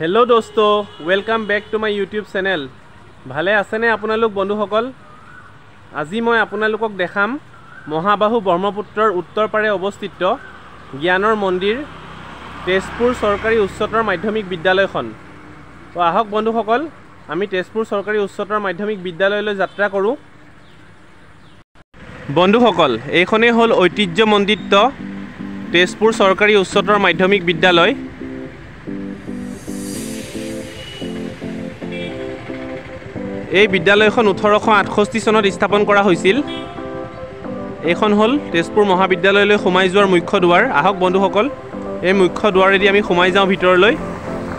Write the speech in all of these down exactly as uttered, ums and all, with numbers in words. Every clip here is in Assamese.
हेलो दोस्तों, welcome back to my YouTube channel. भाले आसेने आपनालोक बंधुসকল? আজি মই आपनालोকক দেখাম মহাবাহু ব্ৰহ্মপুত্ৰৰ উত্তৰ পাৰে অৱস্থিত জ্ঞানৰ মন্দিৰ তেজপুৰ চৰকাৰী উচ্চতৰ মাধ্যমিক বিদ্যালয়খন। তো আহক বন্ধুসকল, আমি তেজপুৰ চৰকাৰী উচ্চতৰ মাধ্যমিক বিদ্যালয়লৈ যাত্ৰা কৰো। বন্ধুসকল, এইখনে হল ঐতিহ্যমণ্ডিত তেজপুৰ চৰকাৰী উচ্চতৰ মাধ্যমিক বিদ্যালয়। এই বিদ্যালয়খন ওঠৰশ আঠষষ্ঠি চনত স্থাপন কৰা হৈছিল। এইখন হল তেজপুৰ মহাবিদ্যালয়লৈ সোমাই যোৱাৰ মুখ্য দুৱাৰ। আহক বন্ধুসকল, এই মুখ্য দুৱাৰেদি আমি সোমাই যাওঁ ভিতৰলৈ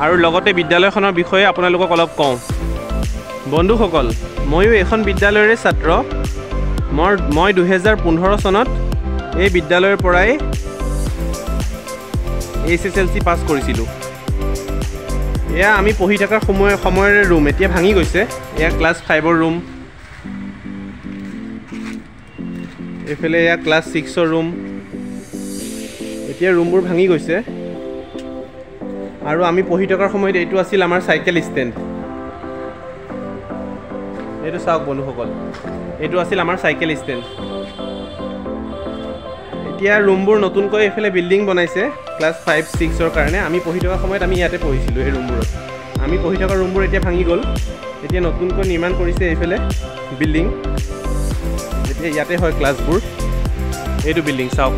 আৰু লগতে বিদ্যালয়খনৰ বিষয়ে আপোনালোকক অলপ কওঁ। বন্ধুসকল, ময়ো এখন বিদ্যালয়ৰে ছাত্ৰ। মোৰ মই দুহেজাৰ পোন্ধৰ চনত এই বিদ্যালয়ৰ পৰাই H S L C pass কৰিছিলোঁ। এয়া আমি পঢ়ি থকাৰ সময় সময়ৰে ৰুম, এতিয়া ভাঙি গৈছে। এয়া ক্লাছ ফাইভৰ ৰুম, এইফালে এয়া ক্লাছ ছিক্সৰ ৰুম। এতিয়া ৰুমবোৰ ভাঙি গৈছে আৰু আমি পঢ়ি থকাৰ সময়ত এইটো আছিল আমাৰ চাইকেল ষ্টেণ্ড। এইটো চাওক বন্ধুসকল, এইটো আছিল আমাৰ চাইকেল ষ্টেণ্ড। এতিয়া ৰুমবোৰ নতুনকৈ এইফালে বিল্ডিং বনাইছে ক্লাছ ফাইভ ছিক্সৰ কাৰণে। আমি পঢ়ি থকা সময়ত আমি ইয়াতে পঢ়িছিলোঁ। এই ৰুমবোৰত আমি পঢ়ি থকা ৰুমবোৰ এতিয়া ভাঙি গ'ল। এতিয়া নতুনকৈ নিৰ্মাণ কৰিছে এইফালে বিল্ডিং। এতিয়া ইয়াতে হয় ক্লাছবোৰ। এইটো বিল্ডিং চাওক।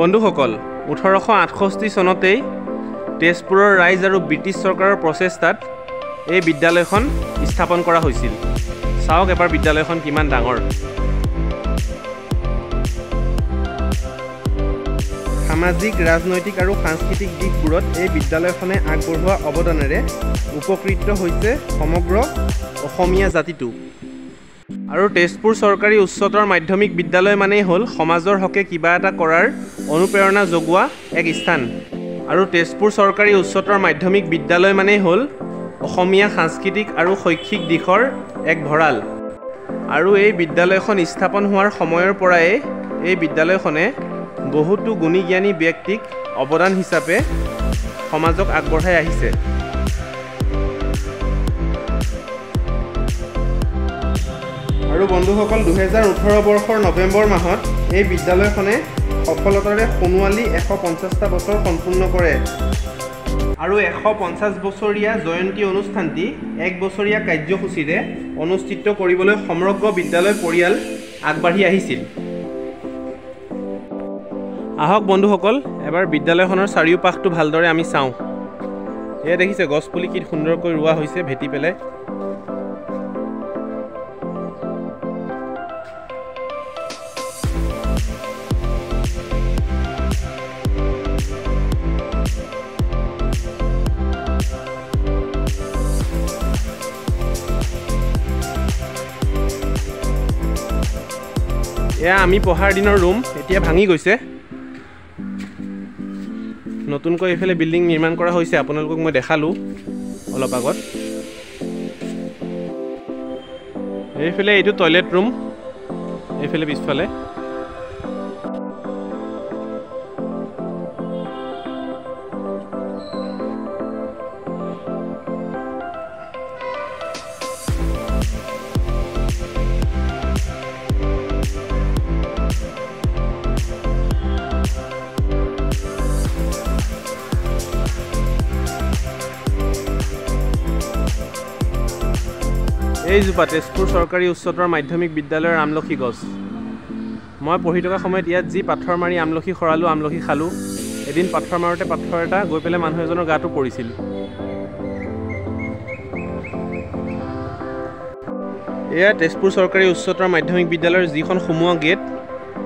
বন্ধুসকল, ওঠৰশ আঠষষ্ঠি চনতেই তেজপুৰৰ ৰাইজ আৰু ব্ৰিটিছ চৰকাৰৰ প্ৰচেষ্টাত এই বিদ্যালয়খন স্থাপন কৰা হৈছিল। চাওক এবাৰ বিদ্যালয়খন কিমান ডাঙৰ। সামাজিক, ৰাজনৈতিক আৰু সাংস্কৃতিক দিশবোৰত এই বিদ্যালয়খনে আগবঢ়োৱা অৱদানেৰে উপকৃত হৈছে সমগ্ৰ অসমীয়া জাতিটো। আৰু তেজপুৰ চৰকাৰী উচ্চতৰ মাধ্যমিক বিদ্যালয় মানেই হ'ল সমাজৰ হকে কিবা এটা কৰাৰ অনুপ্ৰেৰণা জগোৱা এক স্থান। আৰু তেজপুৰ চৰকাৰী উচ্চতৰ মাধ্যমিক বিদ্যালয় মানেই হ'ল অসমীয়া সাংস্কৃতিক আৰু শৈক্ষিক দিশৰ এক ভঁৰাল। আৰু এই বিদ্যালয়খন স্থাপন হোৱাৰ সময়ৰ পৰাই এই বিদ্যালয়খনে বহুতো গুণী জ্ঞানী ব্যক্তিক অৱদান হিচাপে সমাজক আগবঢ়াই আহিছে। আৰু বন্ধুসকল, দুহেজাৰ ওঠৰ বৰ্ষৰ নৱেম্বৰ মাহত এই বিদ্যালয়খনে সফলতাৰে সোণোৱালী এশ পঞ্চাছটা বছৰ সম্পূৰ্ণ কৰে। আৰু এশ পঞ্চাছ বছৰীয়া জয়ন্তী অনুষ্ঠানটি এক বছৰীয়া কাৰ্যসূচীৰে অনুষ্ঠিত কৰিবলৈ সমগ্ৰ বিদ্যালয় পৰিয়াল আগবাঢ়ি আহিছিল। আহক বন্ধুসকল, এবাৰ বিদ্যালয়খনৰ চাৰিওপাশটো ভালদৰে আমি চাওঁ। এয়া দেখিছে গছপুলি কি সুন্দৰকৈ ৰোৱা হৈছে ভেটি পেলাই। এয়া আমি পঢ়াৰ দিনৰ ৰুম, এতিয়া ভাঙি গৈছে। নতুনকৈ এইফালে বিল্ডিং নিৰ্মাণ কৰা হৈছে, আপোনালোকক মই দেখালোঁ অলপ আগত। এইফালে এইটো টয়লেট ৰুম, এইফালে পিছফালে। এইজোপা তেজপুৰ চৰকাৰী উচ্চতৰ মাধ্যমিক বিদ্যালয়ৰ আমলখি গছ। মই পঢ়ি থকা সময়ত ইয়াত যি পাথৰ মাৰি আমলখি সৰালোঁ, আমলখি খালোঁ। এদিন পাথৰ মাৰোঁতে পাথৰ এটা গৈ পেলাই মানুহ এজনৰ গাটো পৰিছিল। এয়া তেজপুৰ চৰকাৰী উচ্চতৰ মাধ্যমিক বিদ্যালয়ৰ যিখন সোমোৱা গেট,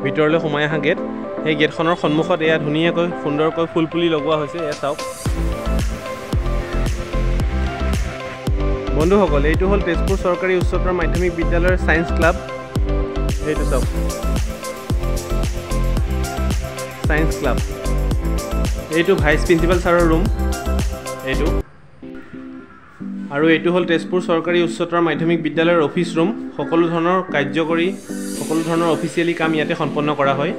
ভিতৰলৈ সোমাই অহা গেট। সেই গেটখনৰ সন্মুখত এয়া ধুনীয়াকৈ সুন্দৰকৈ ফুল পুলি লগোৱা হৈছে। এয়া চাওক বন্ধুসকল, এইটো হ'ল তেজপুৰ চৰকাৰী উচ্চতৰ মাধ্যমিক বিদ্যালয়ৰ ছায়েন্স ক্লাব। এইটো চাওক। science class. This is vice principal sir's room. This is. And this is Tezpur Sarkari Ucchotter Madhyamik Vidyalayar office room. Hokolu dhoroner kajyo kori, hokolu dhoroner officially kaam yate khonponno kora hoy.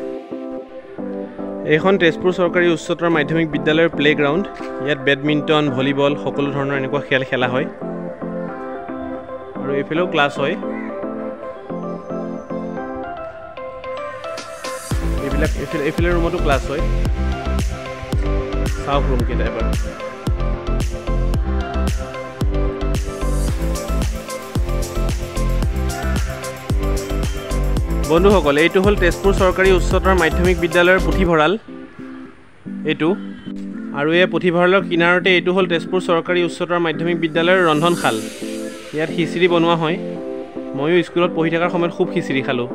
Ekhon Tezpur Sarkari Ucchotter Madhyamik Vidyalayar playground. Yat badminton, volleyball, hokolu dhoroner enekua khel khela hoy. Aru ephelo class hoy. Ephelo roomoto class hoy. South room ke type. বন্ধু সকল এইটো হল তেজপুর সরকারি উচ্চতৰ মাধ্যমিক বিদ্যালয়ৰ পুথিভঁৰাল এইটো আৰু এই পুথিভঁৰালৰ কিনাৰতে এইটো হল তেজপুৰ সৰকাৰি উচ্চতৰ মাধ্যমিক বিদ্যালয়ৰ ৰন্ধনশাল ইয়াৰ খিচিৰি বনোৱা হয় মই স্কুলত পঢ়ি থকাৰ সময়ত খুব খিচিৰি খালো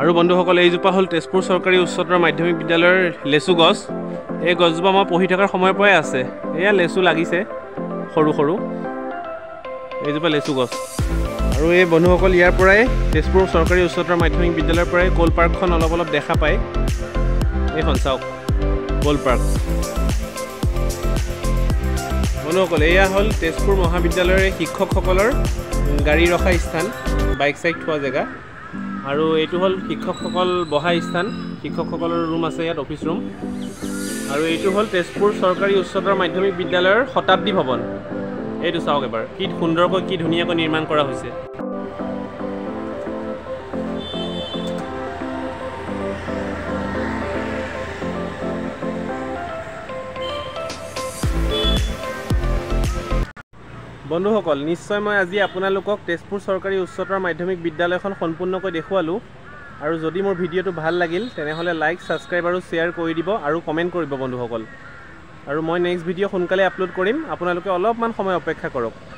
আৰু বন্ধু সকল এই জোপা হল তেজপুৰ সৰকাৰি উচ্চতৰ মাধ্যমিক বিদ্যালয়ৰ লেসু গছ এই গছজোপা মই পঢ়ি থকাৰ সময়ৰ পৰাই আছে এয়া লেসু লাগিছে সৰু সৰু এই জোপা লেসু গছ আৰু এই বন্ধুসকল ইয়াৰ পৰাই তেজপুৰ সৰকাৰি উচ্চতৰ মাধ্যমিক বিদ্যালয়ৰ পৰাই কোল পাৰ্কখন অলপ অলপ দেখা পায় এইখন চাওক কোল পাৰ্ক বন্ধুসকল এয়া হল তেজপুৰ মহাবিদ্যালয়ৰ শিক্ষকসকলৰ গাড়ী ৰখা স্থান বাইক সাইড থোৱা জায়গা আৰু এইটো হল শিক্ষকসকল বহা স্থান শিক্ষকসকলৰ ৰুম আছে ইয়াত অফিস ৰুম আৰু এইটো হল তেজপুৰ সৰকাৰি উচ্চতৰ মাধ্যমিক বিদ্যালয়ৰ শতাব্দী ভৱন এইটো চাওক এবাৰ কি সুন্দৰকৈ কি ধুনীয়াকৈ নিৰ্মাণ কৰা হৈছে বন্ধুসকল নিশ্চয় মই আজি আপোনালোকক তেজপুৰ সৰকাৰি উচ্চতৰ মাধ্যমিক বিদ্যালয়খন সম্পূৰ্ণকৈ দেখুৱালো আৰু যদি মোৰ ভিডিঅটো ভাল লাগিল তেনেহলে লাইক সাবস্ক্ৰাইব আৰু শেয়াৰ কৰি দিব আৰু কমেন্ট কৰিব বন্ধুসকল আৰু মই নেক্সট ভিডিঅ' সোনকালে আপলোড কৰিম আপোনালোকে অলপমান সময় অপেক্ষা কৰক